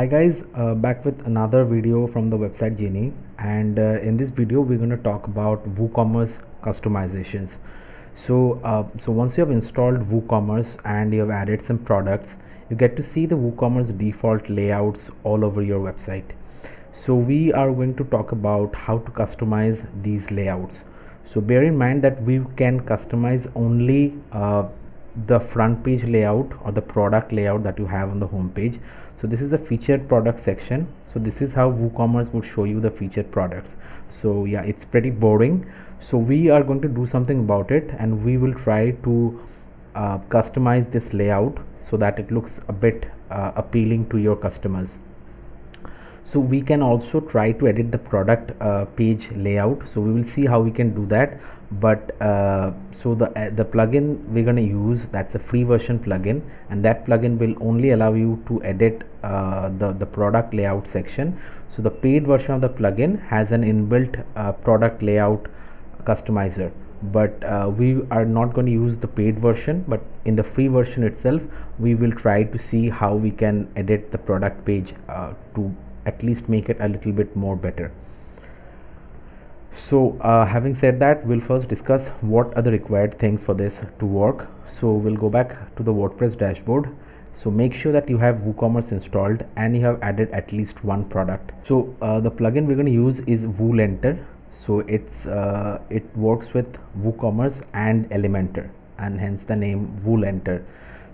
Hi guys, back with another video from The Website Genie, and in this video we're going to talk about WooCommerce customizations. So once you have installed WooCommerce and you have added some products, you get to see the WooCommerce default layouts all over your website. So we are going to talk about how to customize these layouts. So bear in mind that we can customize only the front page layout or the product layout that you have on the home page. So this is the featured product section. So this is how WooCommerce would show you the featured products. So yeah, it's pretty boring. So we are going to do something about it, and we will try to customize this layout so that it looks a bit appealing to your customers. So we can also try to edit the product page layout. So we will see how we can do that. But so the plugin we're going to use, that's a free version plugin, and that plugin will only allow you to edit the product layout section. So the paid version of the plugin has an inbuilt product layout customizer, but we are not going to use the paid version. But in the free version itself, we will try to see how we can edit the product page to at least make it a little bit more better. So having said that, we'll first discuss what are the required things for this to work. So we'll go back to the WordPress dashboard. So make sure that you have WooCommerce installed and you have added at least one product. So the plugin we're going to use is Woolentor. So it works with WooCommerce and Elementor, and hence the name Woolentor.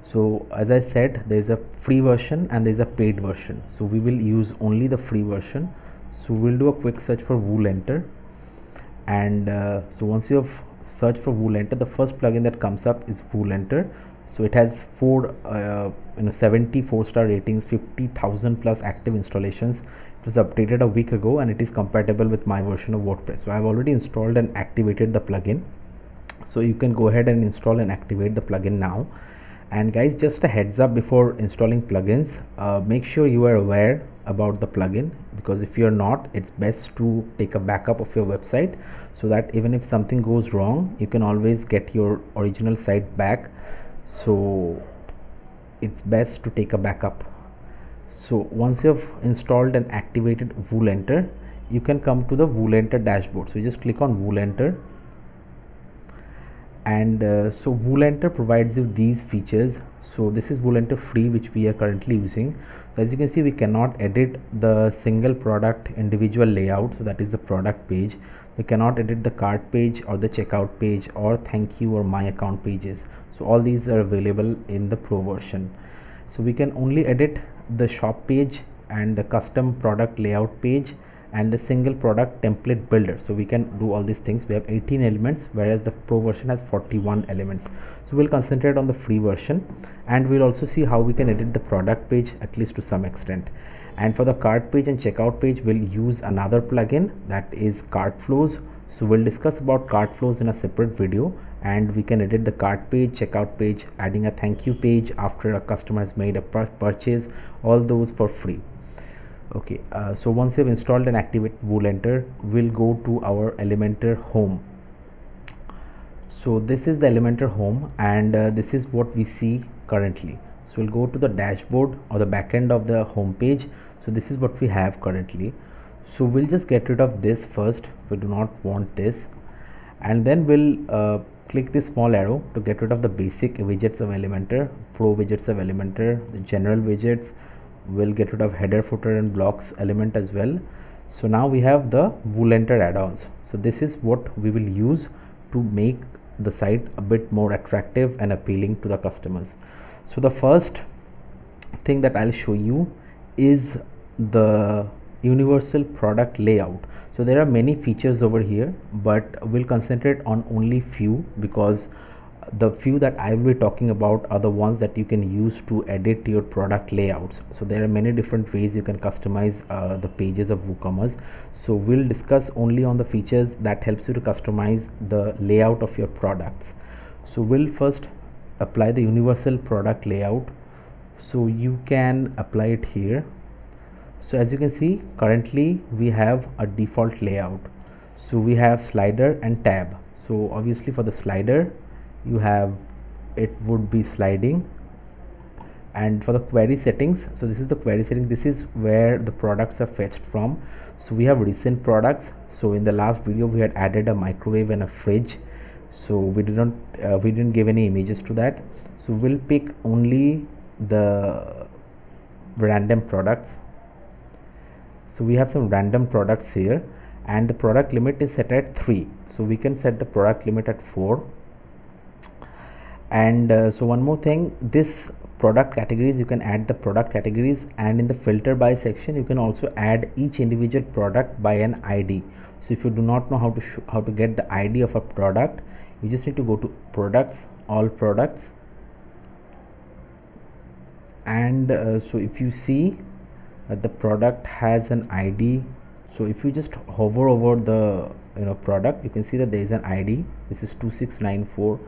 So as I said, there's a free version and there's a paid version. So we will use only the free version. So we'll do a quick search for Woolentor, and so once you have searched for Woolentor, the first plugin that comes up is Woolentor. So it has 74-star ratings, 50,000 plus active installations. It was updated a week ago, and it is compatible with my version of WordPress. So I've already installed and activated the plugin. So you can go ahead and install and activate the plugin now. And guys, just a heads up before installing plugins, make sure you are aware about the plugin, because if you're not, it's best to take a backup of your website, so that even if something goes wrong, you can always get your original site back. So it's best to take a backup. So once you have installed and activated Woolentor, you can come to the Woolentor dashboard. So you just click on Woolentor. And so Woolentor provides you these features. So this is Woolentor free, which we are currently using. So as you can see, we cannot edit the single product individual layout. So that is the product page. We cannot edit the cart page or the checkout page or thank you or my account pages. So all these are available in the pro version. So we can only edit the shop page and the custom product layout page and the single product template builder. So we can do all these things. We have 18 elements, whereas the pro version has 41 elements. So we'll concentrate on the free version, and we'll also see how we can edit the product page, at least to some extent. And for the cart page and checkout page, we'll use another plugin, that is CartFlows. So we'll discuss about CartFlows in a separate video, and we can edit the cart page, checkout page, adding a thank you page after a customer has made a purchase, all those for free. Okay, so once you've installed and activated Woolentor, we'll go to our Elementor home. So this is the Elementor home, and this is what we see currently. So we'll go to the dashboard or the back end of the home page. So this is what we have currently. So we'll just get rid of this first. We do not want this. And then we'll click this small arrow to get rid of the basic widgets of Elementor, pro widgets of Elementor, the general widgets. We'll get rid of header, footer and blocks element as well. So now we have the Woolentor add-ons. So this is what we will use to make the site a bit more attractive and appealing to the customers. So the first thing that I'll show you is the universal product layout. So there are many features over here, but we'll concentrate on only few, because the few that I will be talking about are the ones that you can use to edit your product layouts. So there are many different ways you can customize the pages of WooCommerce. So we'll discuss only on the features that helps you to customize the layout of your products. So we'll first apply the universal product layout. So you can apply it here. So as you can see, currently we have a default layout. So we have slider and tab. So obviously for the slider, you have it would be sliding, And for the query settings, so this is the query setting, this is where the products are fetched from. So we have recent products. So in the last video we had added a microwave and a fridge, so we didn't give any images to that. So we'll pick only the random products. So we have some random products here, and the product limit is set at 3, so we can set the product limit at 4. And so one more thing, this product categories, you can add the product categories, and in the filter by section you can also add each individual product by an ID. So if you do not know how to get the ID of a product, you just need to go to products, all products, and so if you see that the product has an ID, so if you just hover over the product, you can see that there is an ID. This is 2694.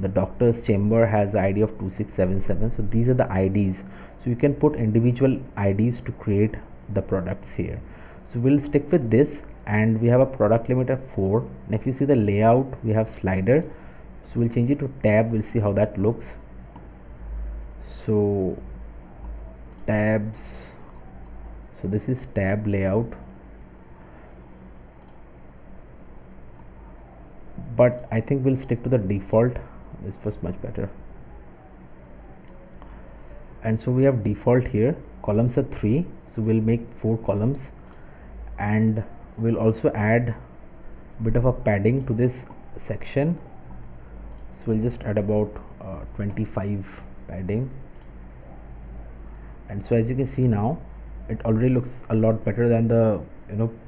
The doctor's chamber has ID of 2677. So these are the IDs. So you can put individual IDs to create the products here. So we'll stick with this, and we have a product limit at 4. And if you see the layout, we have slider. So we'll change it to tab. We'll see how that looks. So tabs. So this is tab layout. But I think we'll stick to the default. This was much better. And so we have default here. Columns are 3, so we'll make 4 columns, and we'll also add a bit of a padding to this section. So we'll just add about 25 padding. And so as you can see now, it already looks a lot better than the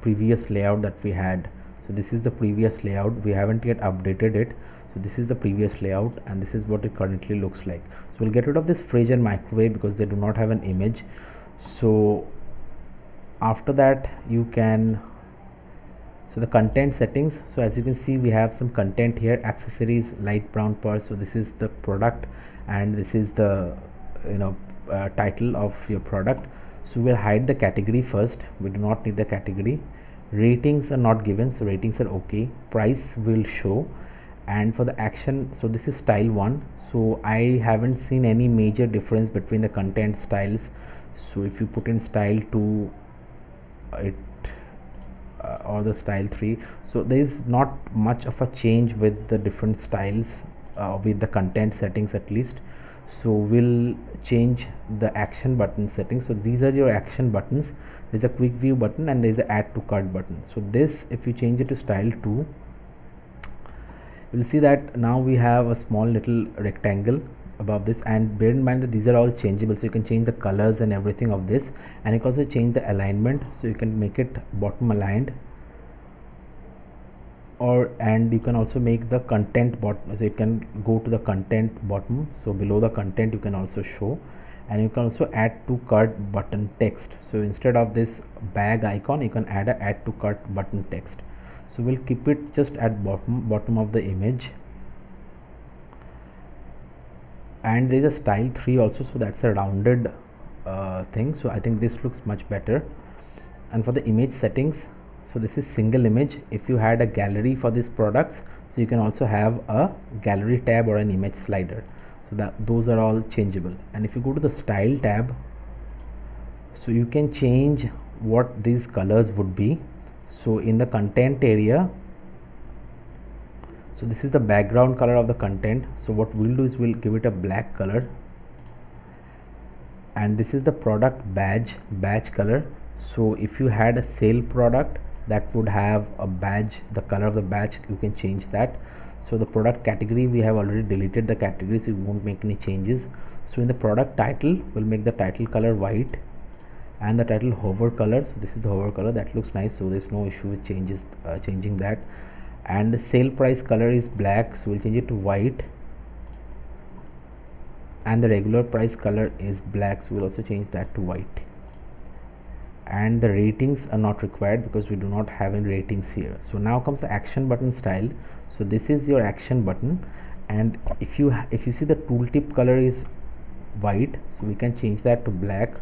previous layout that we had. So this is the previous layout. We haven't yet updated it. So this is the previous layout, and this is what it currently looks like. So we'll get rid of this fridge and microwave because they do not have an image. So after that, you can, so the content settings. So as you can see, we have some content here, accessories, light brown purse. So this is the product, and this is the title of your product. So we'll hide the category first. We do not need the category. Ratings are not given, so ratings are okay. Price will show, and for the action, so this is style 1. So I haven't seen any major difference between the content styles. So if you put in style 2 or the style 3, so there is not much of a change with the different styles with the content settings at least. So we'll change the action button settings. So these are your action buttons. There's a quick view button, and there's a add to cart button. So this, if you change it to style 2, you'll see that now we have a small little rectangle above this. And bear in mind that these are all changeable, so you can change the colors and everything of this, and you can also change the alignment, so you can make it bottom aligned. And you can also make the content bottom, so you can go to the content bottom, so below the content you can also show, and you can also add to cart button text. So instead of this bag icon, you can add a add to cart button text. So we'll keep it just at bottom of the image. And there's a style 3 also, so that's a rounded thing. So I think this looks much better. And for the image settings, so this is single image. If you had a gallery for these products, so you can also have a gallery tab or an image slider. So that those are all changeable. And if you go to the style tab, so you can change what these colors would be. So in the content area, so this is the background color of the content. So what we'll do is we'll give it a black color. And this is the product badge color. So if you had a sale product that would have a badge, the color of the badge, you can change that. So the product category, we have already deleted the category, so we won't make any changes. So in the product title, we'll make the title color white, and the title hover color, so this is the hover color, that looks nice. So there's no issue with changing that. And the sale price color is black, so we'll change it to white. And the regular price color is black, so we'll also change that to white. And the ratings are not required because we do not have any ratings here. So now comes the action button style. So this is your action button, and if you see the tooltip color is white, so we can change that to black.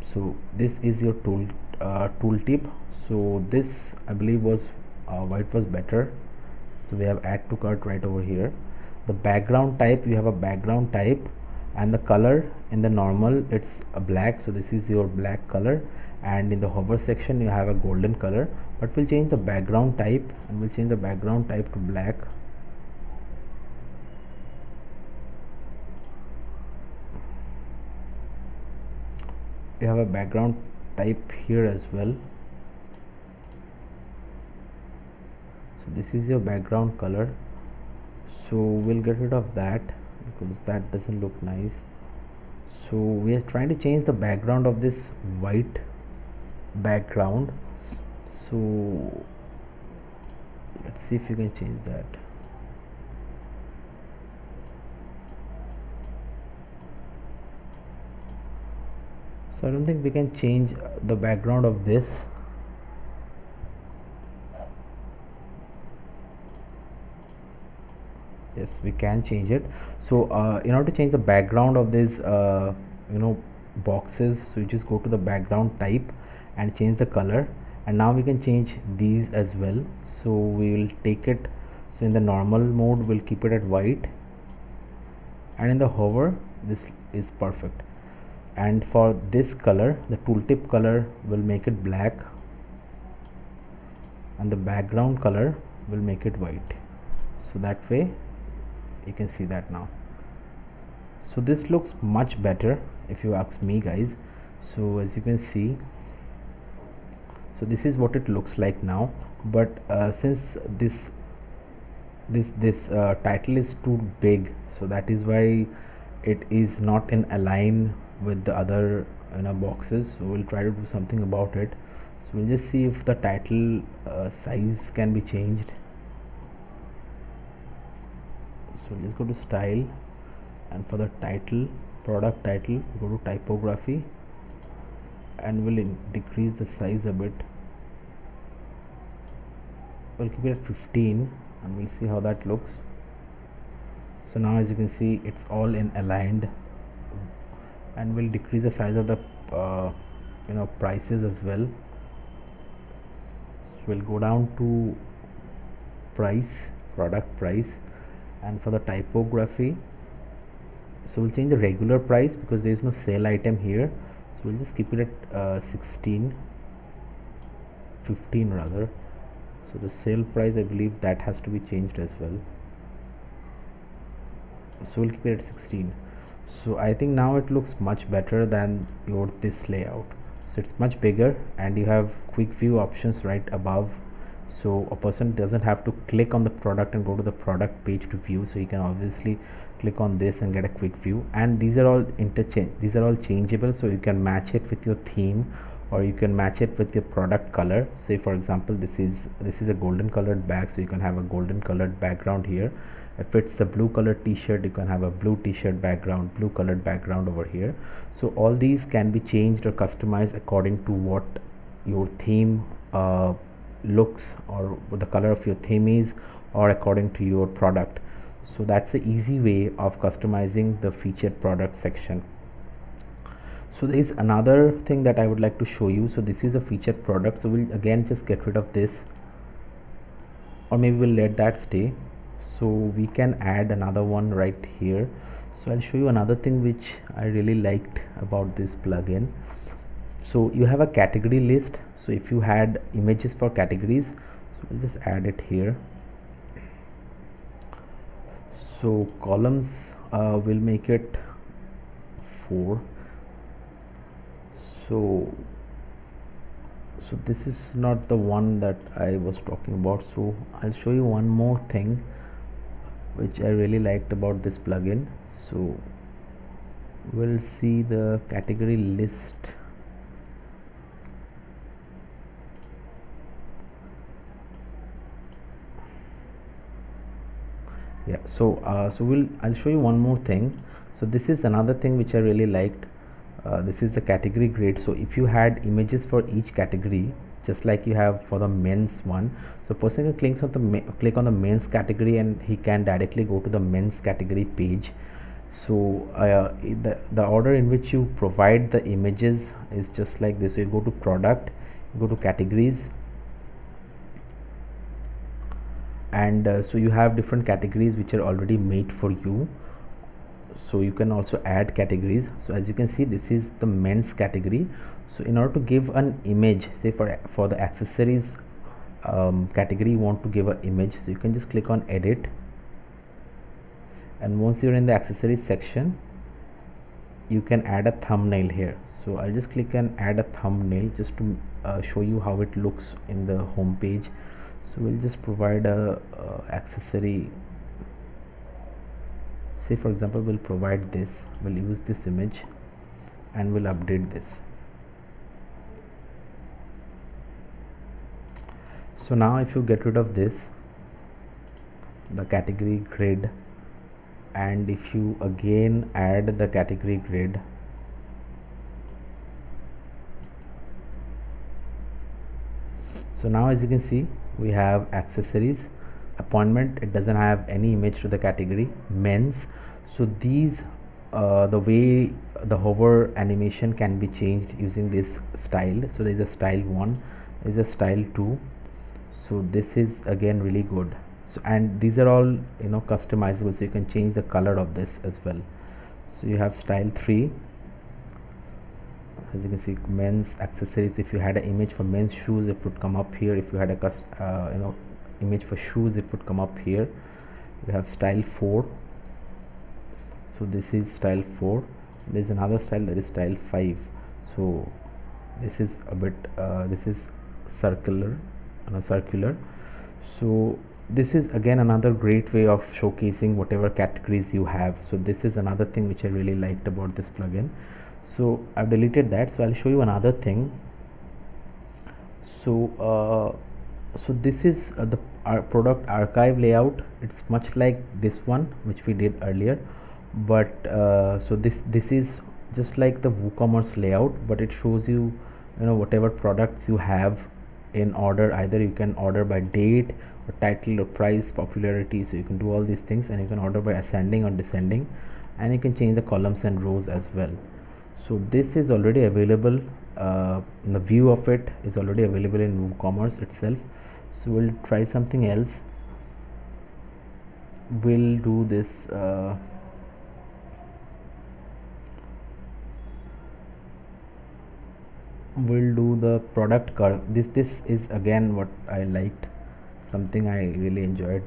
So this is your tooltip. So this I believe was white was better. So we have add to cart right over here. The background type, you have a background type, and the color in the normal it's a black, so this is your black color, and in the hover section you have a golden color, but we'll change the background type and we'll change the background type to black. You have a background type here as well, so this is your background color, so we'll get rid of that because that doesn't look nice. So we are trying to change the background of this white background, so let's see if you can change that. So I don't think we can change the background of this. Yes, we can change it. So in order to change the background of this boxes, so you just go to the background type and change the color, and now we can change these as well. So we will take it, so in the normal mode we'll keep it at white, and in the hover this is perfect. And for this color, the tooltip color will make it black, and the background color will make it white. So that way you can see that now. So this looks much better if you ask me, guys. So as you can see, so this is what it looks like now. But since this title is too big, so that is why it is not in align with the other boxes. So we'll try to do something about it. So we'll just see if the title size can be changed. So just go to style, and for the title, product title, go to typography, and we'll decrease the size a bit. We'll keep it at 15 and we'll see how that looks. So now as you can see, it's all in aligned, and we'll decrease the size of the prices as well. So we'll go down to price, product price, and for the typography, so we'll change the regular price because there is no sale item here, so we'll just keep it at 15 rather. So the sale price, I believe that has to be changed as well, so we'll keep it at 16. So I think now it looks much better than this layout. So it's much bigger, and you have quick view options right above, so a person doesn't have to click on the product and go to the product page to view. So you can obviously click on this and get a quick view, and these are all changeable, so you can match it with your theme, or you can match it with your product color. Say for example, this is a golden colored bag, so you can have a golden colored background here. If it's a blue colored t-shirt, you can have a blue t-shirt background, blue colored background over here. So all these can be changed or customized according to what your theme looks, or the color of your theme is, or according to your product. So that's an easy way of customizing the featured product section. So there is another thing that I would like to show you. So this is a featured product, so we'll again just get rid of this, or maybe we'll let that stay. So we can add another one right here. So I'll show you another thing which I really liked about this plugin. So you have a category list, so if you had images for categories, so we'll just add it here. So columns, we'll make it 4. So this is not the one that I was talking about. So I'll show you one more thing which I really liked about this plugin. So we'll see the category list. Yeah, so I'll show you one more thing. So this is another thing which I really liked. This is the category grid. So if you had images for each category, just like you have for the men's one, so person who clicks on the men's category, and he can directly go to the men's category page. So the order in which you provide the images is just like this. So you go to product, you go to categories, and so you have different categories which are already made for you. so you can also add categories. So as you can see, this is the men's category. So in order to give an image, say for the accessories category, you want to give an image, so you can just click on edit, and once you're in the accessories section, you can add a thumbnail here. So I'll just click and add a thumbnail just to show you how it looks in the home page. So we'll just provide a accessory, say for example we'll provide this, we'll use this image and we'll update this. So now if you get rid of this, the category grid, and if you again add the category grid, so now as you can see we have accessories, appointment, it doesn't have any image to the category, men's. So these the way the hover animation can be changed using this style. So there is a style 1, there is a style 2, so this is again really good. So and these are all, you know, customizable, so you can change the color of this as well. So you have style 3, as you can see, men's accessories. If you had an image for men's shoes, it would come up here. If you had a image for shoes, it would come up here. We have style 4, so this is style 4. There's another style, that is style 5. So this is a bit this is circular, circular. So this is again another great way of showcasing whatever categories you have. So this is another thing which I really liked about this plugin. So I've deleted that, so I'll show you another thing. So this is the our product archive layout. It's much like this one which we did earlier, but so this is just like the WooCommerce layout, but it shows you, you know, whatever products you have in order. Either you can order by date or title or price, popularity, so you can do all these things, and you can order by ascending or descending, and you can change the columns and rows as well. So this is already available, the view of it is already available in WooCommerce itself. So we'll try something else. We'll do this we'll do the product curve. This is again what I liked, something I really enjoyed.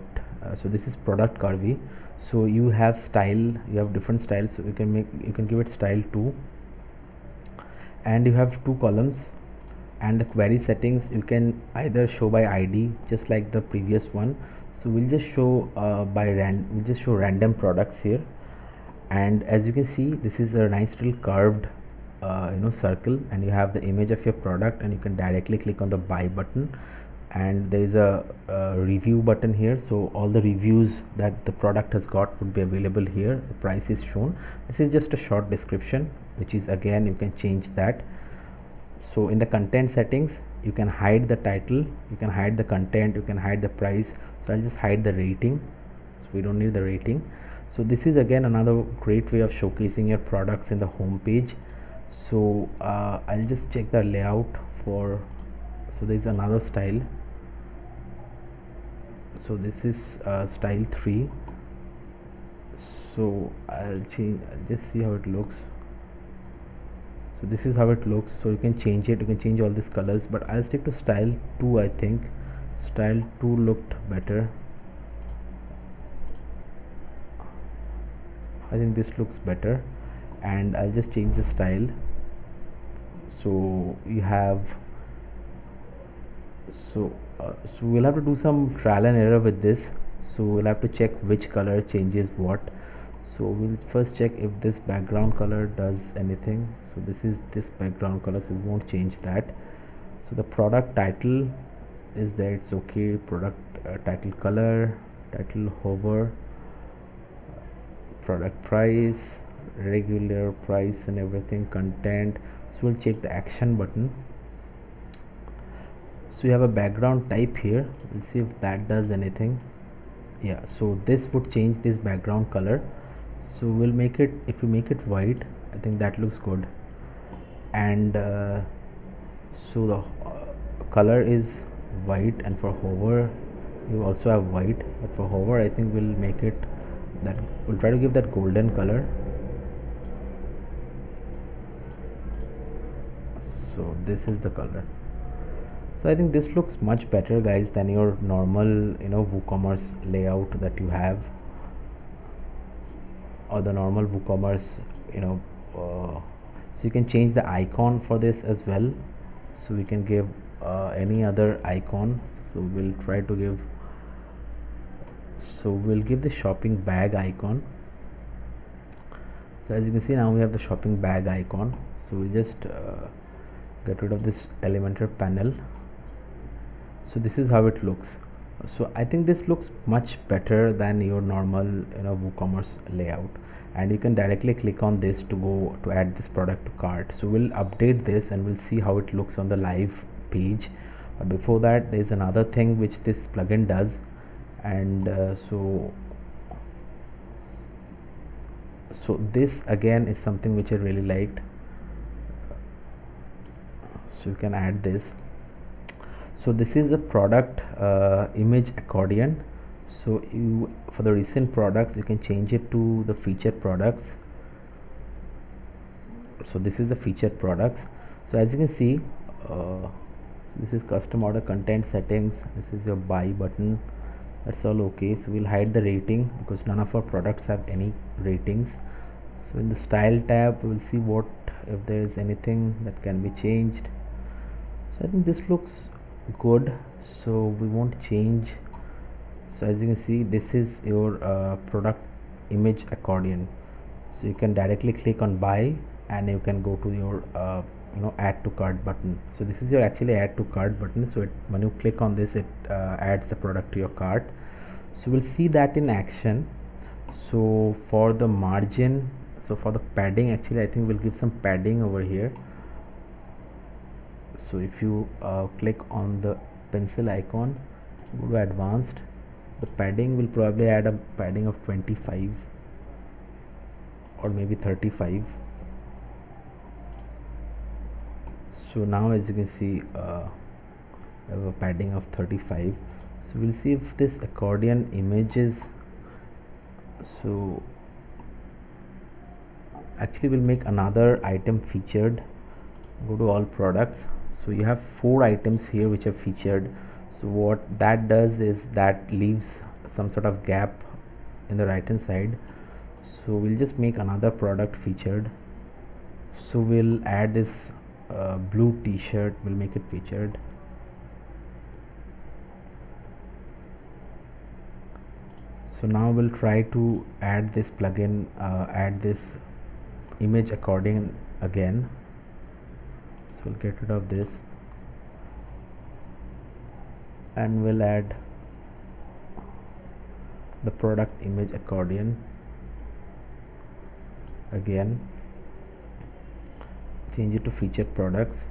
So this is product curvy. So you have style, you have different styles, so you can give it style 2, and you have 2 columns, and the query settings you can either show by ID, just like the previous one. So we'll just show we'll just show random products here, and as you can see, this is a nice little curved circle, and you have the image of your product, and you can directly click on the buy button, and there is a review button here. So all the reviews that the product has got would be available here. The price is shown. This is just a short description, which is again you can change that. So in the content settings, you can hide the title, you can hide the content, you can hide the price. So I'll just hide the rating, so we don't need the rating. So this is again another great way of showcasing your products in the home page. So I'll just check the layout for, so there's another style, so this is style 3. So I'll just see how it looks. So this is how it looks. So you can change it, you can change all these colors, but I'll stick to style 2. I think style 2 looked better. I think this looks better, and I'll just change the style. So you have so we'll have to do some trial and error with this. So we'll have to check which color changes what. So we'll first check if this background color does anything. So this is this background color, so we won't change that. So the product title is there, it's okay. Product title color, title hover, product price, regular price, and everything, content. So we'll check the action button. So you have a background type here, we'll see if that does anything. Yeah, so this would change this background color. So we'll make it, if we make it white, I think that looks good. And so the color is white, and for hover you also have white, but for hover I think we'll make it that we'll try to give that golden color. So this is the color. So I think this looks much better, guys, than your normal, you know, WooCommerce layout that you have, or the normal WooCommerce, you know, so you can change the icon for this as well. So we can give any other icon. So we'll try to give, so we'll give the shopping bag icon. So as you can see, now we have the shopping bag icon. So we'll just get rid of this Elementor panel. So this is how it looks. So I think this looks much better than your normal, you know, WooCommerce layout, and you can directly click on this to go to add this product to cart. So we'll update this and we'll see how it looks on the live page. But before that, there's another thing which this plugin does, and so this again is something which I really liked. So you can add this. So this is a product image accordion. So you, for the recent products, you can change it to the featured products. So this is the featured products. So as you can see, so this is custom order content settings. This is your buy button. That's all okay. So we'll hide the rating because none of our products have any ratings. So in the style tab, we'll see what, if there is anything that can be changed. So I think this looks good, so we won't change. So as you can see, this is your product image accordion. So you can directly click on buy and you can go to your you know, add to cart button. So this is your actually add to cart button. So it, when you click on this, it adds the product to your cart. So we'll see that in action. So for the margin, so for the padding, actually I think we'll give some padding over here. So if you click on the pencil icon, go to advanced, the padding will probably add a padding of 25 or maybe 35. So now as you can see, I have a padding of 35. So we'll see if this accordion image is, so actually we'll make another item featured. Go to all products. So you have 4 items here which are featured. So what that does is that leaves some sort of gap in the right hand side. So we'll just make another product featured. So we'll add this blue t-shirt, we'll make it featured. So now we'll try to add this plugin, add this image accordion again. So we'll get rid of this and we'll add the product image accordion again, change it to featured products,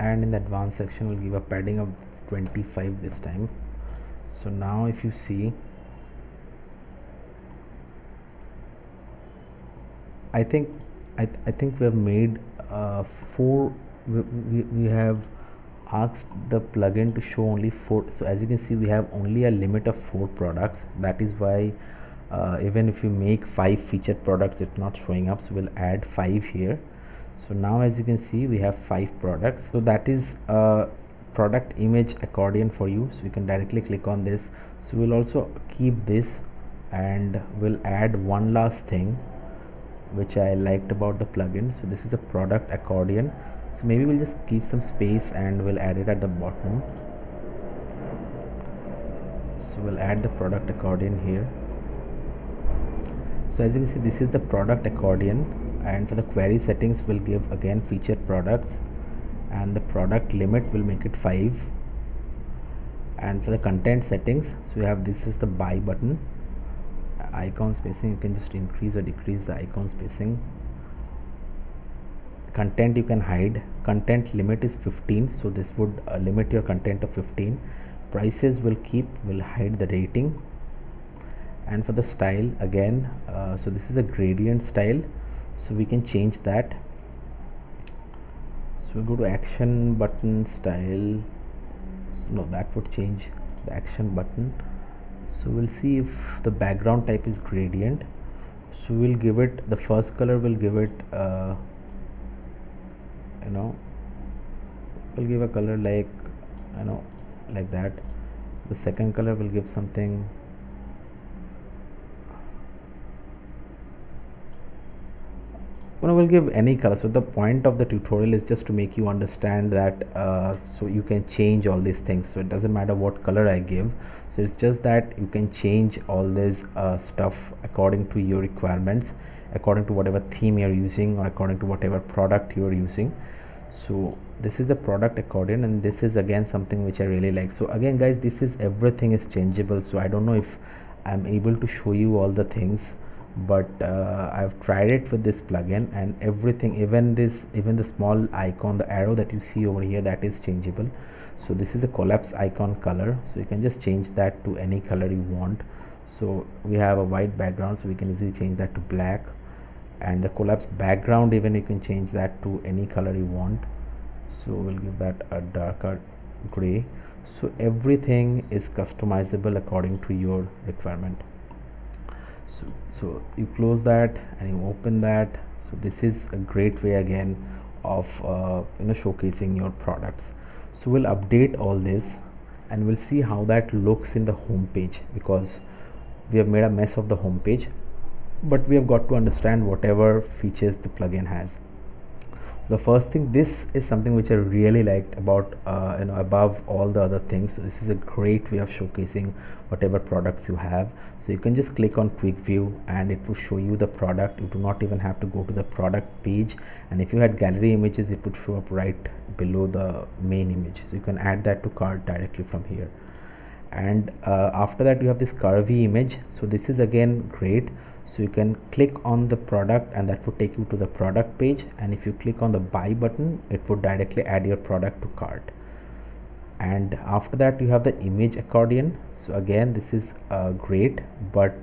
and in the advanced section we'll give a padding of 25 this time. So now if you see, I think we have made we have asked the plugin to show only 4. So as you can see, we have only a limit of 4 products. That is why even if you make 5 featured products, it's not showing up. So we'll add 5 here. So now as you can see, we have 5 products. So that is product image accordion for you. So you can directly click on this. So we'll also keep this and we'll add one last thing which I liked about the plugin. So this is a product accordion. So maybe we'll just keep some space and we'll add it at the bottom. So we'll add the product accordion here. So as you can see, this is the product accordion, and for the query settings we'll give again featured products, and the product limit will make it 5, and for the content settings, so we have, this is the buy button. Icon spacing, you can just increase or decrease the icon spacing. Content, you can hide. Content limit is 15, so this would limit your content to 15. Prices will keep, will hide the rating. And for the style again, so this is a gradient style, so we can change that. So we'll go to action button style. So no, that would change the action button. So we'll see if the background type is gradient. So we'll give it the first color, we'll give it we'll give a color like like that. The second color will give something we'll give any color. So the point of the tutorial is just to make you understand that so you can change all these things. So it doesn't matter what color I give, so it's just that you can change all this stuff according to your requirements, according to whatever theme you're using or according to whatever product you're using. So this is the product accordion, and this is again something which I really like. So again guys, this is everything is changeable, so I don't know if I'm able to show you all the things, but I've tried it with this plugin, and everything, even the small icon, the arrow that you see over here, that is changeable. So this is a collapse icon color, so you can just change that to any color you want. So we have a white background, so we can easily change that to black, and the collapse background, even you can change that to any color you want. So we'll give that a darker gray. So everything is customizable according to your requirement. So you close that and you open that. So this is a great way again of showcasing your products. So we'll update all this and we'll see how that looks in the home page, because we have made a mess of the home page, but we have got to understand whatever features the plugin has. So the first thing, this is something which I really liked about above all the other things. So this is a great way of showcasing whatever products you have. So you can just click on quick view and it will show you the product. You do not even have to go to the product page, and if you had gallery images, it would show up right below the main image. So you can add that to cart directly from here. And after that you have this curvy image. So this is again great. So you can click on the product and that would take you to the product page, and if you click on the buy button, it would directly add your product to cart. And after that you have the image accordion. So again, this is great, but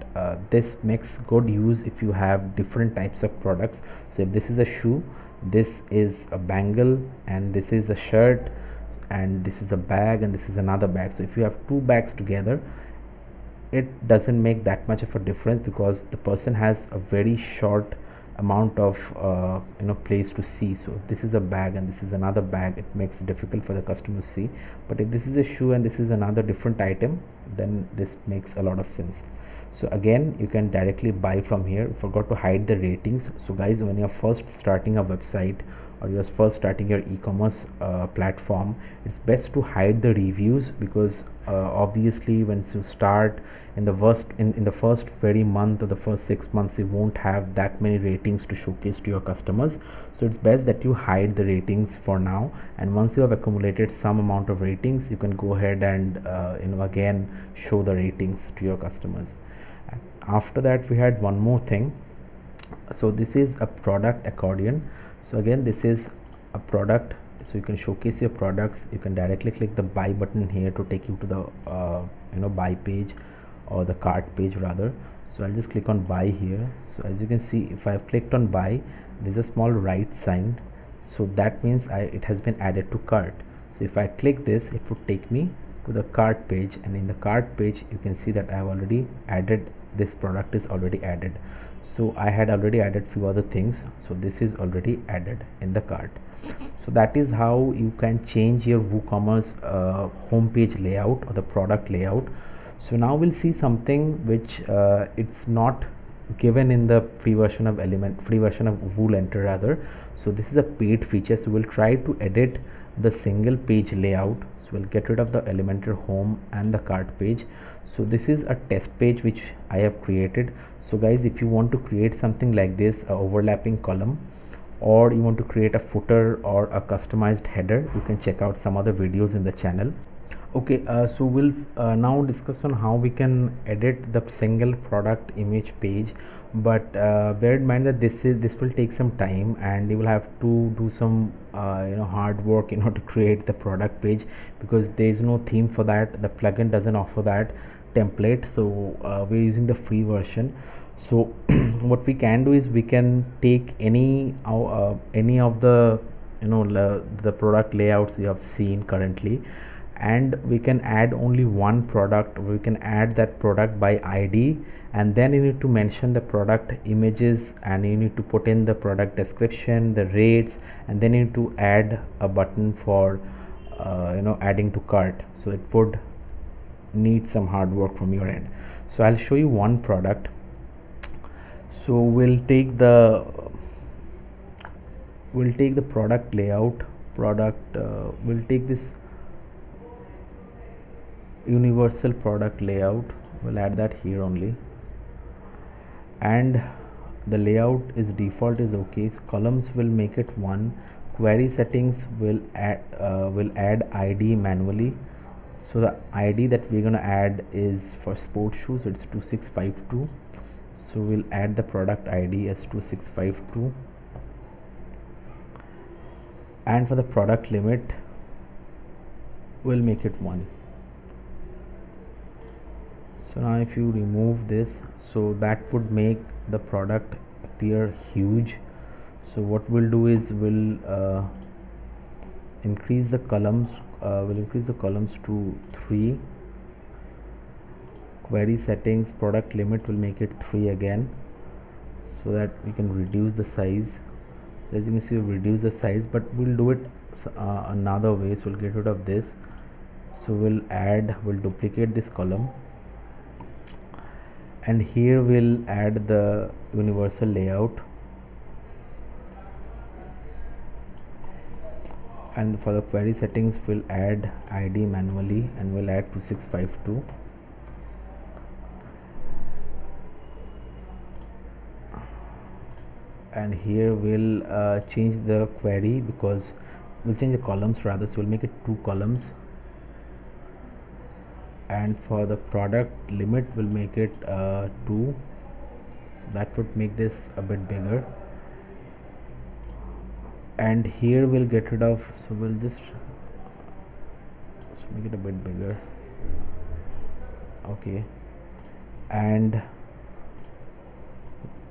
this makes good use if you have different types of products. So if this is a shoe, this is a bangle, and this is a shirt, and this is a bag, and this is another bag. So if you have two bags together, it doesn't make that much of a difference, because the person has a very short amount of place to see. So if this is a bag and this is another bag, it makes it difficult for the customer to see. But if this is a shoe and this is another different item, then this makes a lot of sense. So again, you can directly buy from here. Forgot to hide the ratings. So guys, when you're first starting a website, or you're first starting your e-commerce platform, it's best to hide the reviews, because obviously once you start in the first very month or the first 6 months, you won't have that many ratings to showcase to your customers. So it's best that you hide the ratings for now, and once you have accumulated some amount of ratings, you can go ahead and again show the ratings to your customers. And after that we had one more thing. So this is a product accordion. So again, this is a product, so you can showcase your products. You can directly click the buy button here to take you to the buy page, or the cart page rather. So I'll just click on buy here. So as you can see, if I've clicked on buy, there's a small right sign, so that means it has been added to cart. So if I click this, it would take me to the cart page, and in the cart page you can see that I have already added, this product is already added. So I had already added few other things, so this is already added in the cart. So that is how you can change your WooCommerce homepage layout or the product layout. So now we'll see something which it's not given in the free version of Woolentor rather. So this is a paid feature, so we'll try to edit the single page layout. So we'll get rid of the Elementor home and the cart page. So this is a test page which I have created. So guys, if you want to create something like this, a overlapping column, or you want to create a footer or a customized header, you can check out some other videos in the channel. Okay, so we'll now discuss on how we can edit the single product image page, but bear in mind that this will take some time, and you will have to do some hard work in order to create the product page, because there is no theme for that. The plugin doesn't offer that template, so we're using the free version. So what we can do is we can take any of the product layouts you have seen currently, and we can add only one product. We can add that product by ID, and then you need to mention the product images, and you need to put in the product description, the rates, and then you need to add a button for adding to cart. So it would need some hard work from your end. So I'll show you one product. So we'll take the product layout, we'll take this universal product layout, we'll add that here only, and the layout is default is okay. So columns will make it one, query settings will add ID manually. So the ID that we're gonna add is for sports shoes, so it's 2652. So we'll add the product ID as 2652, and for the product limit we'll make it 1. So now if you remove this, so that would make the product appear huge. So what we'll do is we'll increase the columns, to 3. Query settings, product limit will make it 3 again, so that we can reduce the size. So as you can see, we reduce the size, but we'll do it another way. So we'll get rid of this. So we'll duplicate this column, and here we'll add the universal layout. And for the query settings, we'll add ID manually, and we'll add 2652. And here we'll change the query, because we'll change the columns rather, so we'll make it 2 columns. And for the product limit, we'll make it 2, so that would make this a bit bigger. And here we'll get rid of, so we'll just make it a bit bigger, okay. And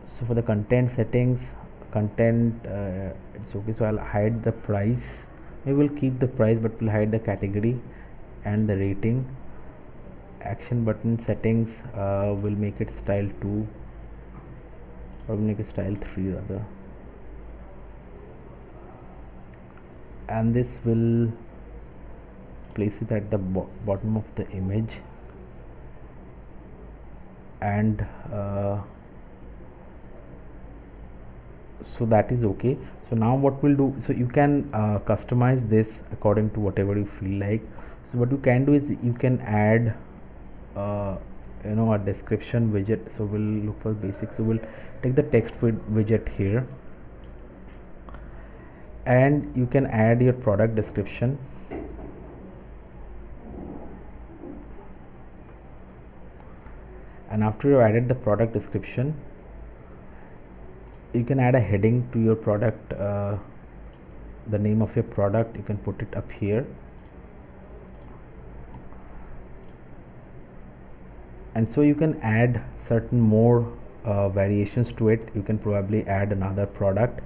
so for the content settings, it's okay. So I'll hide the price, maybe we'll keep the price, but we'll hide the category and the rating. Action button settings, we'll make it style 2, or we'll make it style 3 rather. And this will place it at the bottom of the image, and so that is okay. So now what we'll do, so you can customize this according to whatever you feel like. So what you can do is you can add a description widget. So we'll look for basics, so we'll take the text widget here, and you can add your product description. And after you added the product description, you can add a heading to your product, the name of your product, you can put it up here. And so you can add certain more variations to it. You can probably add another product.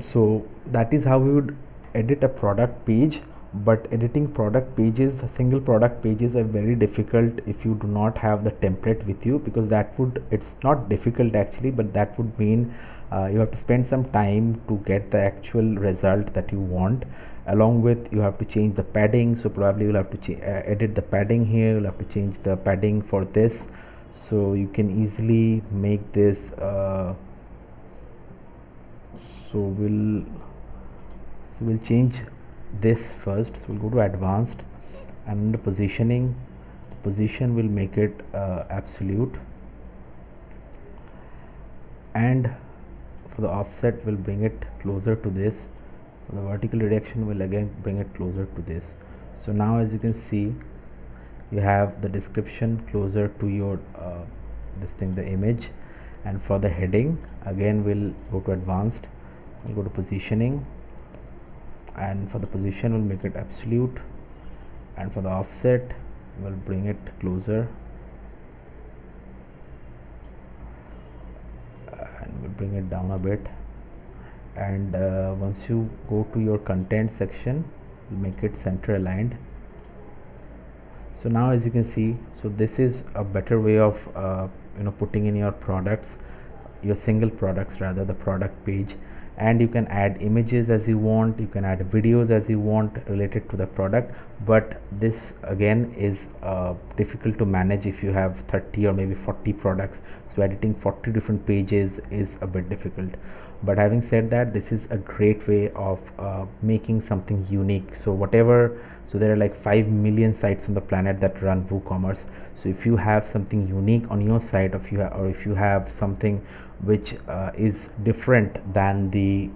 So that is how we would edit a product page. But editing product pages, single product pages, are very difficult if you do not have the template with you, because that would, it's not difficult actually, but that would mean you have to spend some time to get the actual result that you want. Along with, you have to change the padding, so probably you'll have to edit the padding here, you'll have to change the padding for this, so you can easily make this so we'll change this first. So we'll go to advanced, and under positioning, position will make it absolute, and for the offset we'll bring it closer to this. For the vertical reduction will again bring it closer to this. So now as you can see, you have the description closer to your the image. And for the heading, again we'll go to advanced, we'll go to positioning, and for the position we'll make it absolute, and for the offset we'll bring it closer, and we'll bring it down a bit. And once you go to your content section, We'll make it center aligned. So now as you can see, so this is a better way of putting in your products, your single products rather, the product page. And you can add images as you want, you can add videos as you want related to the product, but this again is difficult to manage if you have 30 or maybe 40 products. So editing 40 different pages is a bit difficult. But having said that, this is a great way of making something unique. So whatever, so there are like 5 million sites on the planet that run WooCommerce. So if you have something unique on your site, or if you have something which is different than the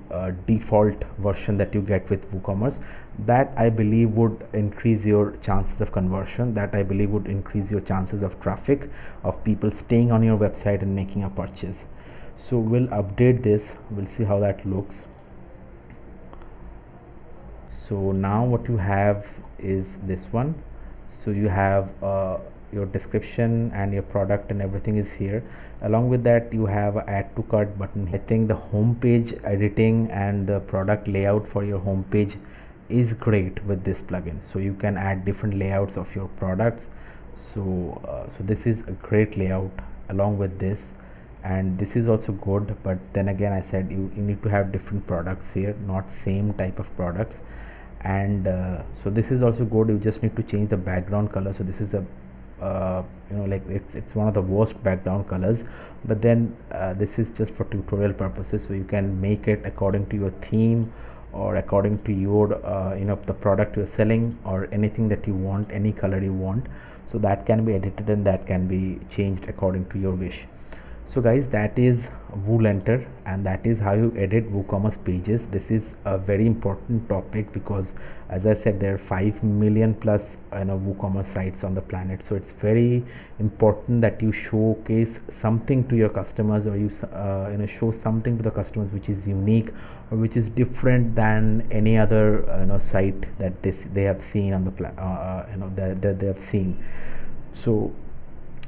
default version that you get with WooCommerce, that I believe would increase your chances of conversion, that I believe would increase your chances of traffic, of people staying on your website and making a purchase. So we'll update this, we'll see how that looks. So now what you have is this one. So you have your description and your product and everything is here. Along with that, you have a add to cart button. I think the home page editing and the product layout for your home page is great with this plugin. So you can add different layouts of your products. So so this is a great layout along with this, and this is also good, but then again I said you need to have different products here, not same type of products. And so this is also good. You just need to change the background color. So this is a like it's one of the worst background colors, but then this is just for tutorial purposes, so you can make it according to your theme or according to your the product you're selling, or anything that you want, any color you want. So that can be edited and that can be changed according to your wish. So guys, that is Woolentor, and that is how you edit WooCommerce pages. This is a very important topic because, as I said, there are 5 million plus WooCommerce sites on the planet. So it's very important that you showcase something to your customers, or you show something to the customers which is unique or which is different than any other site that they have seen on the that they have seen.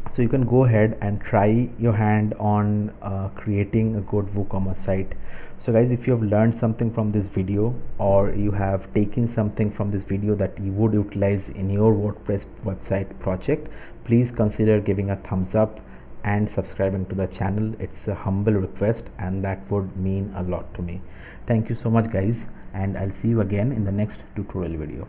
So you can go ahead and try your hand on creating a good WooCommerce site. So guys, if you have learned something from this video, or you have taken something from this video that you would utilize in your WordPress website project, please consider giving a thumbs up and subscribing to the channel. It's a humble request, and that would mean a lot to me. Thank you so much guys, and I'll see you again in the next tutorial video.